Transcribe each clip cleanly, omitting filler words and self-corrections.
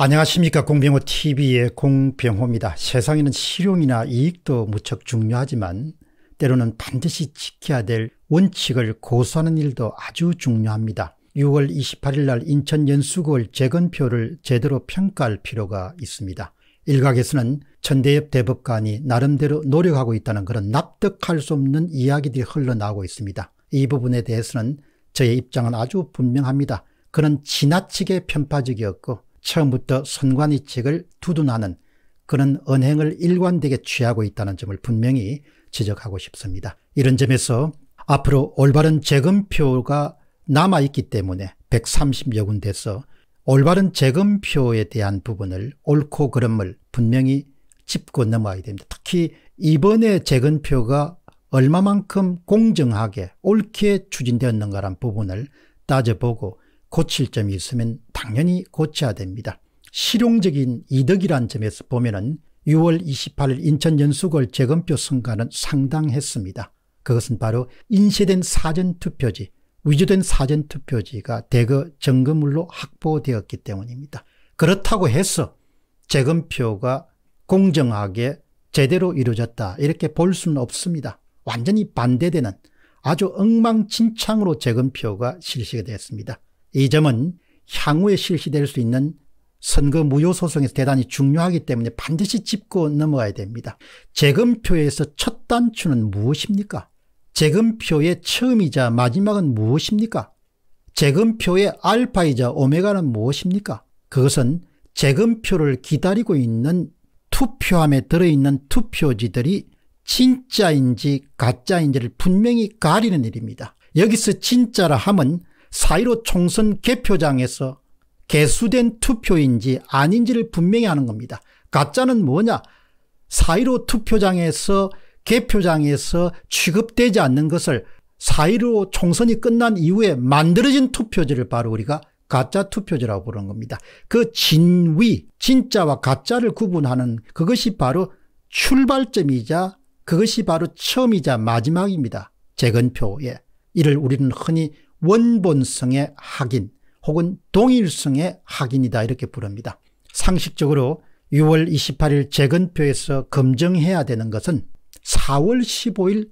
안녕하십니까. 공병호TV의 공병호입니다. 세상에는 실용이나 이익도 무척 중요하지만 때로는 반드시 지켜야 될 원칙을 고수하는 일도 아주 중요합니다. 6월 28일 날 인천 연수구월 재건표를 제대로 평가할 필요가 있습니다. 일각에서는 천대엽 대법관이 나름대로 노력하고 있다는 그런 납득할 수 없는 이야기들이 흘러나오고 있습니다. 이 부분에 대해서는 저의 입장은 아주 분명합니다. 그는 지나치게 편파적이었고 처음부터 선관위 측을 두둔하는 그런 언행을 일관되게 취하고 있다는 점을 분명히 지적하고 싶습니다. 이런 점에서 앞으로 올바른 재검표가 남아있기 때문에 130여 군데서 올바른 재검표에 대한 부분을 옳고 그름을 분명히 짚고 넘어가야 됩니다. 특히 이번에 재검표가 얼마만큼 공정하게 옳게 추진되었는가란 부분을 따져보고 고칠 점이 있으면 당연히 고쳐야 됩니다. 실용적인 이득이란 점에서 보면은 6월 28일 인천 연수구월 재검표 성과는 상당했습니다. 그것은 바로 인쇄된 사전투표지, 위조된 사전투표지가 대거 증거물로 확보되었기 때문입니다. 그렇다고 해서 재검표가 공정하게 제대로 이루어졌다 이렇게 볼 수는 없습니다. 완전히 반대되는 아주 엉망진창으로 재검표가 실시가 되었습니다. 이 점은 향후에 실시될 수 있는 선거 무효 소송에서 대단히 중요하기 때문에 반드시 짚고 넘어가야 됩니다. 재검표에서 첫 단추는 무엇입니까? 재검표의 처음이자 마지막은 무엇입니까? 재검표의 알파이자 오메가는 무엇입니까? 그것은 재검표를 기다리고 있는 투표함에 들어있는 투표지들이 진짜인지 가짜인지를 분명히 가리는 일입니다. 여기서 진짜라 함은 4.15 총선 개표장에서 개수된 투표인지 아닌지를 분명히 하는 겁니다. 가짜는 뭐냐? 4.15 투표장에서 개표장에서 취급되지 않는 것을 4.15 총선이 끝난 이후에 만들어진 투표지를 바로 우리가 가짜 투표지라고 부르는 겁니다. 그 진위, 진짜와 가짜를 구분하는 그것이 바로 출발점이자 그것이 바로 처음이자 마지막입니다. 재검표에. 이를 우리는 흔히 원본성의 확인 혹은 동일성의 확인이다 이렇게 부릅니다. 상식적으로 6월 28일 재검표에서 검증해야 되는 것은 4월 15일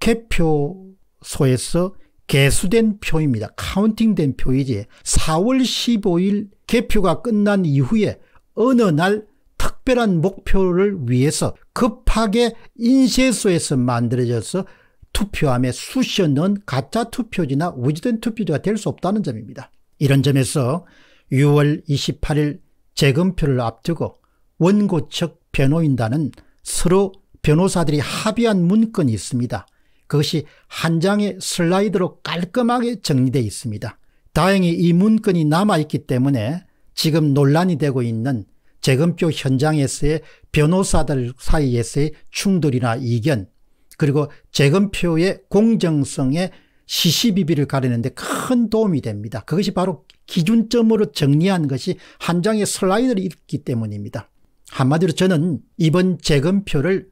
개표소에서 개수된 표입니다. 카운팅된 표이지 4월 15일 개표가 끝난 이후에 어느 날 특별한 목표를 위해서 급하게 인쇄소에서 만들어져서 투표함에 쑤셔 넣은 가짜 투표지나 위조된 투표지가 될 수 없다는 점입니다. 이런 점에서 6월 28일 재검표를 앞두고 원고 측 변호인단은 서로 변호사들이 합의한 문건이 있습니다. 그것이 한 장의 슬라이드로 깔끔하게 정리되어 있습니다. 다행히 이 문건이 남아있기 때문에 지금 논란이 되고 있는 재검표 현장에서의 변호사들 사이에서의 충돌이나 이견 그리고 재검표의 공정성의 시시비비를 가리는 데 큰 도움이 됩니다. 그것이 바로 기준점으로 정리한 것이 한 장의 슬라이드를 있기 때문입니다. 한마디로 저는 이번 재검표를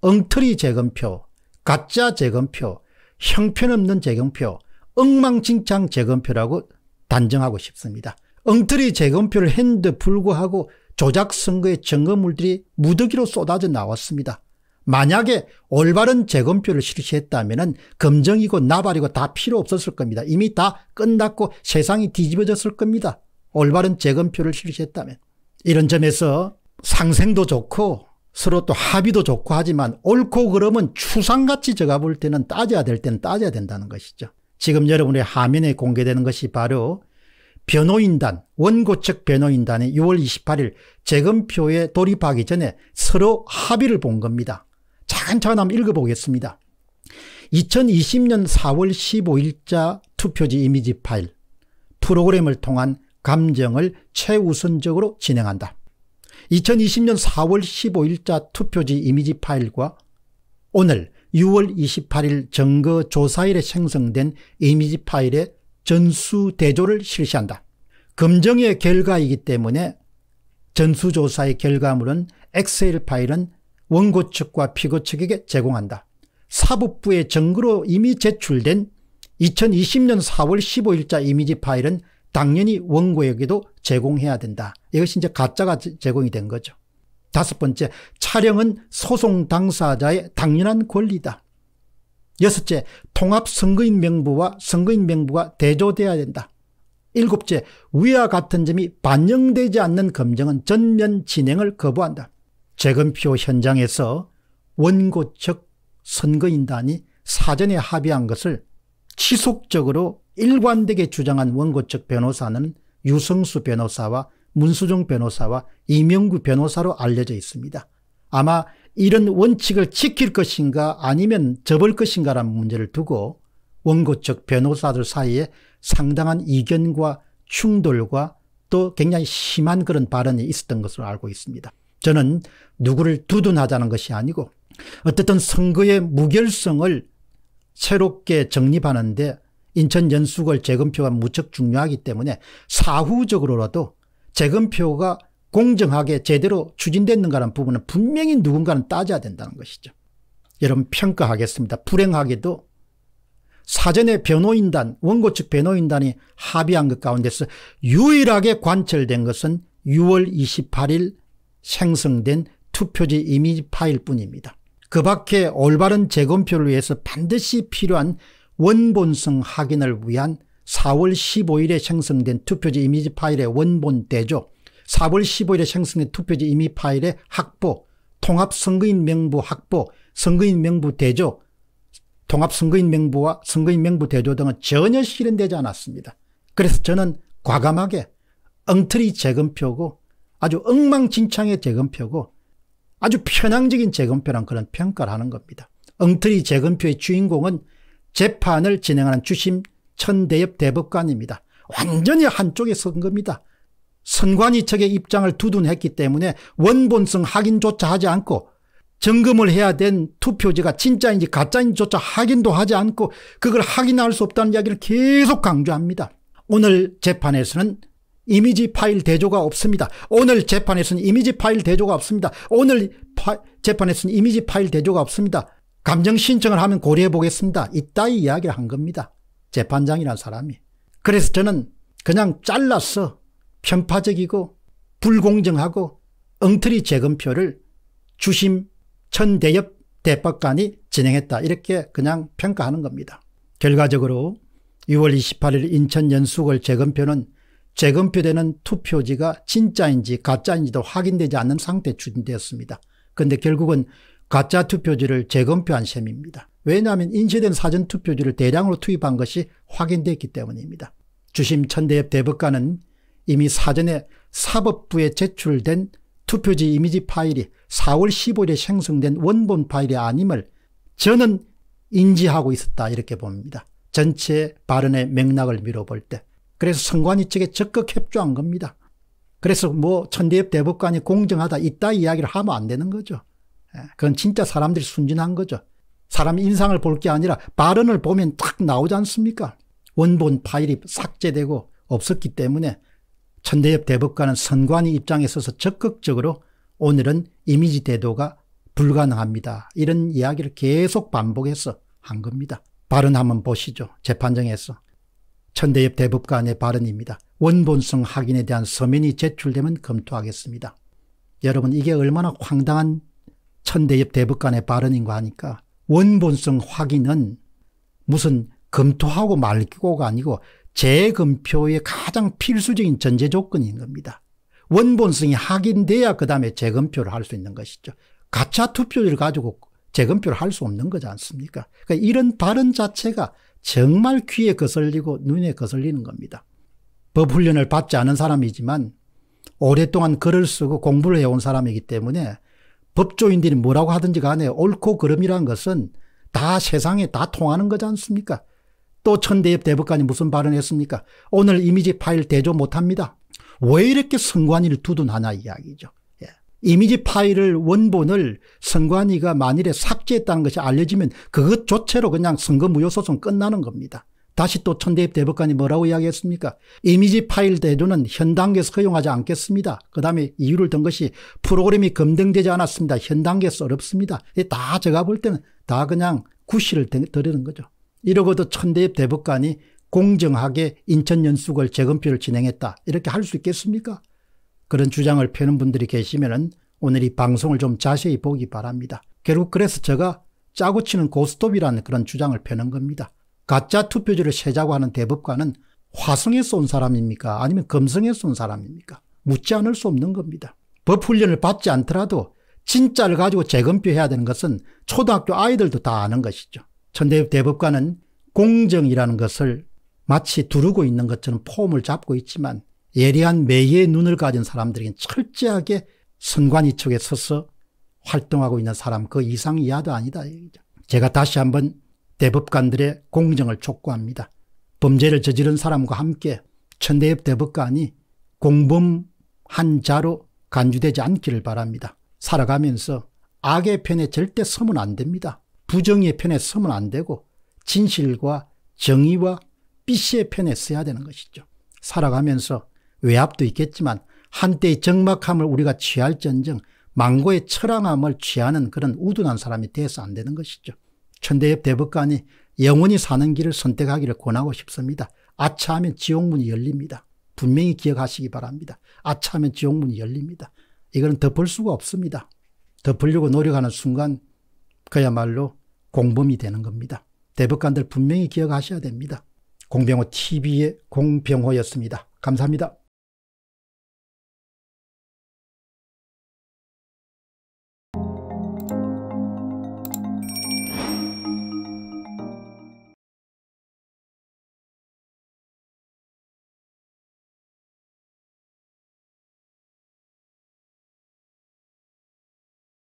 엉터리 재검표, 가짜 재검표, 형편없는 재검표, 엉망진창 재검표라고 단정하고 싶습니다. 엉터리 재검표를 했는데 불구하고 조작선거의 증거물들이 무더기로 쏟아져 나왔습니다. 만약에 올바른 재검표를 실시했다면 검증이고 나발이고 다 필요 없었을 겁니다. 이미 다 끝났고 세상이 뒤집어졌을 겁니다. 올바른 재검표를 실시했다면. 이런 점에서 상생도 좋고 서로 또 합의도 좋고 하지만 옳고 그름은 추상같이 제가 볼 때는 따져야 될 때는 따져야 된다는 것이죠. 지금 여러분의 화면에 공개되는 것이 바로 변호인단, 원고 측 변호인단이 6월 28일 재검표에 돌입하기 전에 서로 합의를 본 겁니다. 차근차근 한번 읽어보겠습니다. 2020년 4월 15일자 투표지 이미지 파일 프로그램을 통한 감정을 최우선적으로 진행한다. 2020년 4월 15일자 투표지 이미지 파일과 오늘 6월 28일 정거조사일에 생성된 이미지 파일의 전수대조를 실시한다. 검증의 결과이기 때문에 전수조사의 결과물은 엑셀 파일은 원고 측과 피고 측에게 제공한다. 사법부의 정거로 이미 제출된 2020년 4월 15일자 이미지 파일은 당연히 원고에게도 제공해야 된다. 이것이 이제 가짜가 제공이 된 거죠. 다섯 번째, 촬영은 소송 당사자의 당연한 권리다. 여섯째, 통합 선거인 명부와 선거인 명부가 대조되어야 된다. 일곱째, 위와 같은 점이 반영되지 않는 검증은 전면 진행을 거부한다. 재검표 현장에서 원고 측 선거인단이 사전에 합의한 것을 지속적으로 일관되게 주장한 원고 측 변호사는 유성수 변호사와 문수종 변호사와 이명구 변호사로 알려져 있습니다. 아마 이런 원칙을 지킬 것인가 아니면 접을 것인가라는 문제를 두고 원고 측 변호사들 사이에 상당한 이견과 충돌과 또 굉장히 심한 그런 발언이 있었던 것으로 알고 있습니다. 저는 누구를 두둔하자는 것이 아니고 어쨌든 선거의 무결성을 새롭게 정립하는 데 인천 연수구월 재검표가 무척 중요하기 때문에 사후적으로라도 재검표가 공정하게 제대로 추진됐는가라는 부분은 분명히 누군가는 따져야 된다는 것이죠. 여러분 평가하겠습니다. 불행하게도 사전에 변호인단, 원고 측 변호인단이 합의한 것 가운데서 유일하게 관철된 것은 6월 28일 생성된 투표지 이미지 파일뿐입니다. 그 밖에 올바른 재검표를 위해서 반드시 필요한 원본성 확인을 위한 4월 15일에 생성된 투표지 이미지 파일의 원본 대조, 4월 15일에 생성된 투표지 이미지 파일의 확보, 통합선거인 명부 확보, 선거인 명부 대조, 통합선거인 명부와 선거인 명부 대조 등은 전혀 실현되지 않았습니다. 그래서 저는 과감하게 엉터리 재검표고 아주 엉망진창의 재검표고 아주 편향적인 재검표란 그런 평가를 하는 겁니다. 엉터리 재검표의 주인공은 재판을 진행하는 주심 천대엽 대법관입니다. 완전히 한쪽에 선 겁니다. 선관위 측의 입장을 두둔했기 때문에 원본성 확인조차 하지 않고 점검을 해야 된 투표지가 진짜인지 가짜인지조차 확인도 하지 않고 그걸 확인할 수 없다는 이야기를 계속 강조합니다. 오늘 재판에서는 이미지 파일 대조가 없습니다. 오늘 재판에서는 이미지 파일 대조가 없습니다. 오늘 재판에서는 이미지 파일 대조가 없습니다. 감정 신청을 하면 고려해 보겠습니다. 이따위 이야기를 한 겁니다. 재판장이라는 사람이. 그래서 저는 그냥 잘라서 편파적이고 불공정하고 엉터리 재검표를 주심 천대엽 대법관이 진행했다. 이렇게 그냥 평가하는 겁니다. 결과적으로 6월 28일 인천 연수구월 재검표는 재검표되는 투표지가 진짜인지 가짜인지도 확인되지 않는 상태에 추진되었습니다. 그런데 결국은 가짜 투표지를 재검표한 셈입니다. 왜냐하면 인쇄된 사전 투표지를 대량으로 투입한 것이 확인됐기 때문입니다. 주심 천대엽 대법관은 이미 사전에 사법부에 제출된 투표지 이미지 파일이 4월 15일에 생성된 원본 파일이 아님을 저는 인지하고 있었다 이렇게 봅니다. 전체 발언의 맥락을 미뤄볼 때. 그래서 선관위 측에 적극 협조한 겁니다. 그래서 뭐 천대엽 대법관이 공정하다 이따 이야기를 하면 안 되는 거죠. 그건 진짜 사람들이 순진한 거죠. 사람 인상을 볼 게 아니라 발언을 보면 딱 나오지 않습니까? 원본 파일이 삭제되고 없었기 때문에 천대엽 대법관은 선관위 입장에 있어서 적극적으로 오늘은 이미지 대조가 불가능합니다. 이런 이야기를 계속 반복해서 한 겁니다. 발언 한번 보시죠. 재판정에서. 천대엽 대법관의 발언입니다. 원본성 확인에 대한 서면이 제출되면 검토하겠습니다. 여러분 이게 얼마나 황당한 천대엽 대법관의 발언인가 하니까 원본성 확인은 무슨 검토하고 말고가 아니고 재검표의 가장 필수적인 전제 조건인 겁니다. 원본성이 확인돼야 그 다음에 재검표를 할 수 있는 것이죠. 가짜 투표를 가지고 재검표를 할 수 없는 거지 않습니까? 그러니까 이런 발언 자체가 정말 귀에 거슬리고 눈에 거슬리는 겁니다. 법훈련을 받지 않은 사람이지만 오랫동안 글을 쓰고 공부를 해온 사람이기 때문에 법조인들이 뭐라고 하든지 간에 옳고 그름이라는 것은 다 세상에 다 통하는 거지 않습니까? 또 천대엽 대법관이 무슨 발언했습니까? 오늘 이미지 파일 대조 못합니다. 왜 이렇게 선관위를 두둔하냐 이야기죠. 예. 이미지 파일을 원본을 선관위가 만일에 삭제했다는 것이 알려지면 그것조차로 그냥 선거무효소송 끝나는 겁니다. 다시 또 천대엽 대법관이 뭐라고 이야기했습니까? 이미지 파일 대조는 현 단계에서 허용하지 않겠습니다. 그 다음에 이유를 든 것이 프로그램이 검증되지 않았습니다. 현 단계에서 어렵습니다. 다 제가 볼 때는 다 그냥 구실을 드리는 거죠. 이러고도 천대엽 대법관이 공정하게 인천연수구을 재건표를 진행했다, 이렇게 할 수 있겠습니까? 그런 주장을 펴는 분들이 계시면 오늘 이 방송을 좀 자세히 보기 바랍니다. 결국 그래서 제가 짜고 치는 고스톱이라는 그런 주장을 펴는 겁니다. 가짜 투표지를 세자고 하는 대법관은 화성에서 온 사람입니까? 아니면 금성에서 온 사람입니까? 묻지 않을 수 없는 겁니다. 법훈련을 받지 않더라도 진짜를 가지고 재검표해야 되는 것은 초등학교 아이들도 다 아는 것이죠. 천대엽 대법관은 공정이라는 것을 마치 두르고 있는 것처럼 폼을 잡고 있지만 예리한 매의 눈을 가진 사람들에겐 철저하게 선관위쪽에 서서 활동하고 있는 사람 그 이상 이하도 아니다. 제가 다시 한번 대법관들의 공정을 촉구합니다. 범죄를 저지른 사람과 함께 천대엽 대법관이 공범한 자로 간주되지 않기를 바랍니다. 살아가면서 악의 편에 절대 서면 안 됩니다. 부정의 편에 서면 안 되고 진실과 정의와 빛의 편에 서야 되는 것이죠. 살아가면서 외압도 있겠지만 한때의 적막함을 우리가 취할지언정 망고의 처량함을 취하는 그런 우둔한 사람이 돼서 안 되는 것이죠. 천대엽 대법관이 영원히 사는 길을 선택하기를 권하고 싶습니다. 아차하면 지옥문이 열립니다. 분명히 기억하시기 바랍니다. 아차하면 지옥문이 열립니다. 이거는 덮을 수가 없습니다. 덮으려고 노력하는 순간 그야말로 공범이 되는 겁니다. 대법관들 분명히 기억하셔야 됩니다. 공병호 TV의 공병호였습니다. 감사합니다.